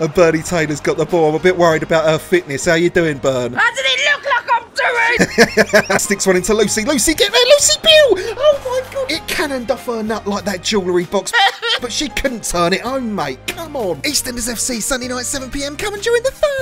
And Bernie Taylor's got the ball. I'm a bit worried about her fitness. How you doing, Bern? How did it look like I'm doing? Sticks one into Lucy. Lucy, get there. Lucy Bill. Oh, my God. It can end off her nut like that jewellery box. But she couldn't turn it home, mate. Come on. EastEnders FC, Sunday night, 7 p.m. Come and join the fun.